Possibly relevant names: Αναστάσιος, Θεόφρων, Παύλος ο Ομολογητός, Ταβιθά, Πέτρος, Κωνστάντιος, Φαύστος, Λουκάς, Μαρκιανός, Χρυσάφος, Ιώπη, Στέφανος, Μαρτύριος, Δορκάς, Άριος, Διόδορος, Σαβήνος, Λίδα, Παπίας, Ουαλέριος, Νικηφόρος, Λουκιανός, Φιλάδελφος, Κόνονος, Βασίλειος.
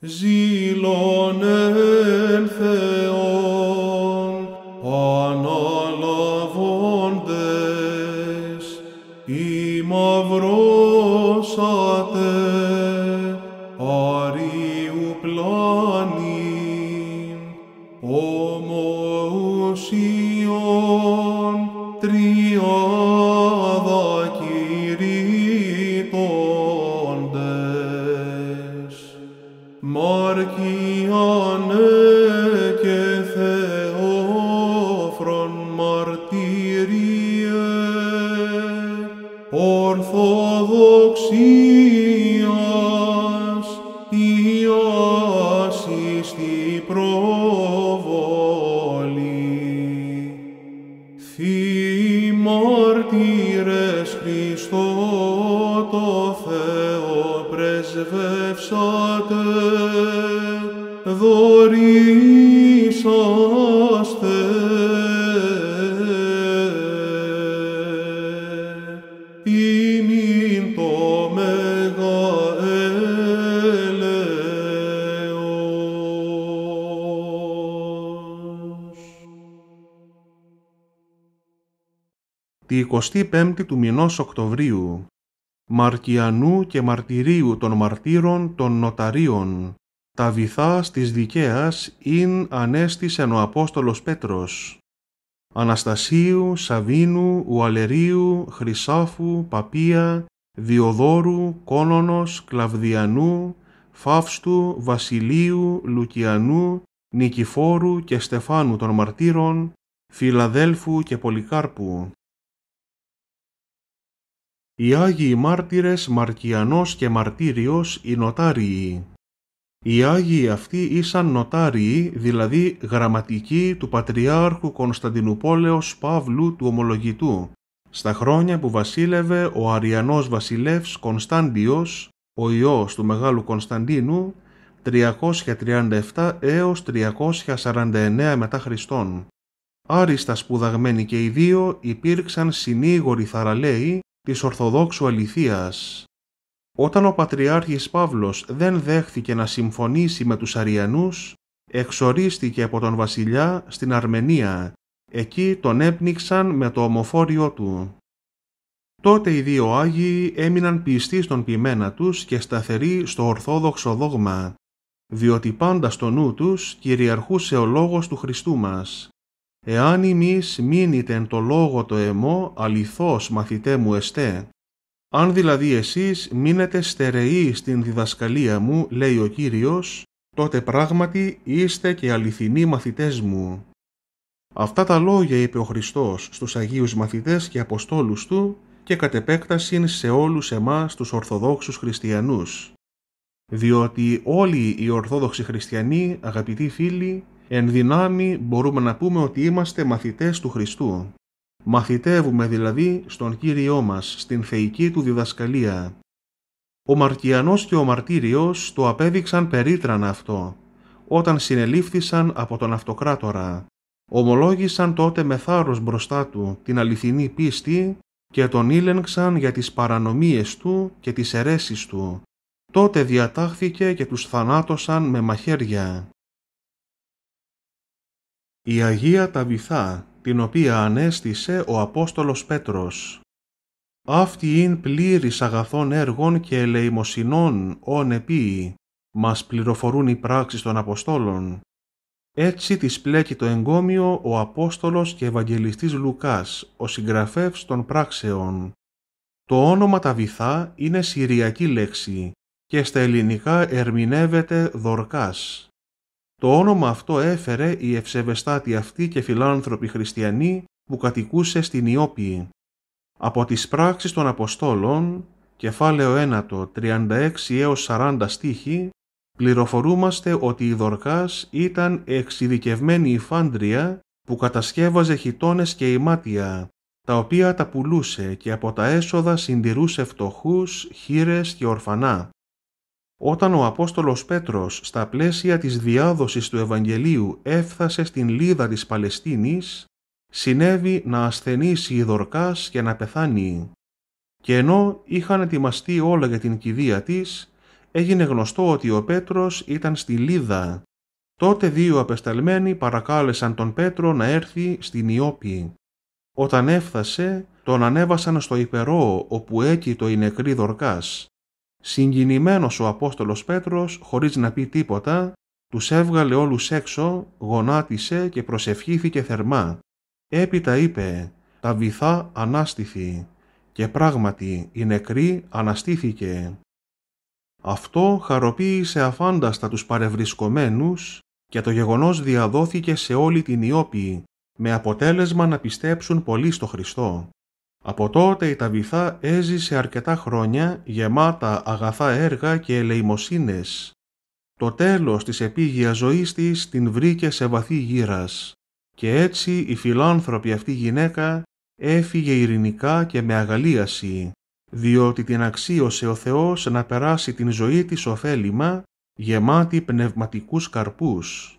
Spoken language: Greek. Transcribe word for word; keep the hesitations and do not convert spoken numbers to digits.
Ζήλον εν Θεόν αναλαβώντες, ημαυρώσατε αρίου πλάνην, ομοουσίον τριάδα κηρύττοντες. Μαρκιανέ και Θεόφρον μαρτύριε, ορθοδοξίας η άσυστη προβολή. Θείοι μάρτυρες Χριστό το Θεό πρεσβεύσατε, δωρήσαστε. Ημίν το Μέγα έλεος. Τη εικοστή πέμπτη του μηνός Οκτωβρίου, Μαρκιανού και Μαρτυρίου των μαρτύρων των νοταρίων, Ταβιθά της Δικαίας ειν ανέστησεν ο Απόστολος Πέτρος, Αναστασίου, Σαβήνου, Ουαλερίου, Χρυσάφου, Παπία, Διοδόρου, Κόνονος, Κλαυδιανού, Φαύστου, Βασιλείου, Λουκιανού, Νικηφόρου και Στεφάνου των μαρτύρων, Φιλαδέλφου και Πολυκάρπου. Οι Άγιοι Μάρτυρες Μαρκιανός και Μαρτύριος οι νοτάριοι. Οι Άγιοι αυτοί ήσαν νοτάριοι, δηλαδή γραμματικοί του Πατριάρχου Κωνσταντινουπόλεως Παύλου του Ομολογητού, στα χρόνια που βασίλευε ο Αριανός βασιλεύς Κωνστάντιος, ο ιός του Μεγάλου Κωνσταντίνου, τριακόσια τριάντα επτά έως τριακόσια σαράντα εννέα μετά Χριστόν. Άριστα σπουδαγμένοι και οι δύο υπήρξαν συνήγοροι θαραλέοι της Ορθοδόξου αληθείας. Όταν ο Πατριάρχης Παύλος δεν δέχθηκε να συμφωνήσει με τους Αριανούς, εξορίστηκε από τον βασιλιά στην Αρμενία. Εκεί τον έπνιξαν με το ομοφόριό του. Τότε οι δύο Άγιοι έμειναν πιστοί στον ποιμένα τους και σταθεροί στο ορθόδοξο δόγμα, διότι πάντα στο νου τους κυριαρχούσε ο λόγος του Χριστού μας. «Εάν ημείς μείνετε εν το λόγο το εμώ, αληθώς μαθητέ μου εστέ». «Αν δηλαδή εσείς μείνετε στερεοί στην διδασκαλία μου, λέει ο Κύριος, τότε πράγματι είστε και αληθινοί μαθητές μου». Αυτά τα λόγια είπε ο Χριστός στους Αγίους μαθητές και αποστόλους του και κατ' επέκταση σε όλους εμάς τους Ορθοδόξους Χριστιανούς. Διότι όλοι οι Ορθόδοξοι Χριστιανοί, αγαπητοί φίλοι, εν δυνάμει μπορούμε να πούμε ότι είμαστε μαθητές του Χριστού. Μαθητεύουμε δηλαδή στον Κύριό μας, στην θεϊκή του διδασκαλία. Ο Μαρκιανός και ο Μαρτύριος το απέδειξαν περίτρανα αυτό, όταν συνελήφθησαν από τον Αυτοκράτορα. Ομολόγησαν τότε με θάρρος μπροστά του την αληθινή πίστη και τον ήλεγξαν για τις παρανομίες του και τις αιρέσεις του. Τότε διατάχθηκε και τους θανάτωσαν με μαχαίρια. Η Αγία Ταβιθά, την οποία ανέστησε ο Απόστολος Πέτρος. Αυτή ειν πλήρης αγαθών έργων και ελεημοσυνών, ον επί, μας πληροφορούν οι πράξεις των Αποστόλων. Έτσι της πλέκει το εγκόμιο ο Απόστολος και Ευαγγελιστής Λουκάς, ο συγγραφεύς των πράξεων. Το όνομα Ταβιθά είναι συριακή λέξη και στα ελληνικά ερμηνεύεται Δορκάς. Το όνομα αυτό έφερε η ευσεβεστάτη αυτή και φιλάνθρωποι χριστιανοί που κατοικούσε στην Ιώπη. Από τις πράξεις των Αποστόλων, κεφάλαιο ένα, τριάντα έξι έως σαράντα στίχοι, πληροφορούμαστε ότι η Δορκάς ήταν εξειδικευμένη υφάντρια που κατασκεύαζε χιτώνες και ημάτια, τα οποία τα πουλούσε και από τα έσοδα συντηρούσε φτωχούς, χήρες και ορφανά. Όταν ο Απόστολος Πέτρος στα πλαίσια της διάδοσης του Ευαγγελίου έφτασε στην λίδα της Παλαιστίνης, συνέβη να ασθενήσει η Δορκάς και να πεθάνει. Και ενώ είχαν ετοιμαστεί όλα για την κηδεία της, έγινε γνωστό ότι ο Πέτρος ήταν στη Λίδα. Τότε δύο απεσταλμένοι παρακάλεσαν τον Πέτρο να έρθει στην Ιώπη. Όταν έφτασε, τον ανέβασαν στο Υπερό, όπου έκειτο η νεκρή Δορκάς. Συγκινημένος ο Απόστολος Πέτρος, χωρίς να πει τίποτα, τους έβγαλε όλους έξω, γονάτισε και προσευχήθηκε θερμά. Έπειτα είπε «Ταβιθά ανάστηθη» και πράγματι η νεκρή αναστήθηκε. Αυτό χαροποίησε αφάνταστα τους παρευρισκομένους και το γεγονός διαδόθηκε σε όλη την Ιώπη, με αποτέλεσμα να πιστέψουν πολλοί στο Χριστό. Από τότε η Ταβιθά έζησε αρκετά χρόνια γεμάτα αγαθά έργα και ελεημοσύνες. Το τέλος της επίγειας ζωής της την βρήκε σε βαθύ γύρας και έτσι η φιλάνθρωπη αυτή γυναίκα έφυγε ειρηνικά και με αγαλίαση, διότι την αξίωσε ο Θεός να περάσει την ζωή της ωφέλιμα, γεμάτη πνευματικούς καρπούς.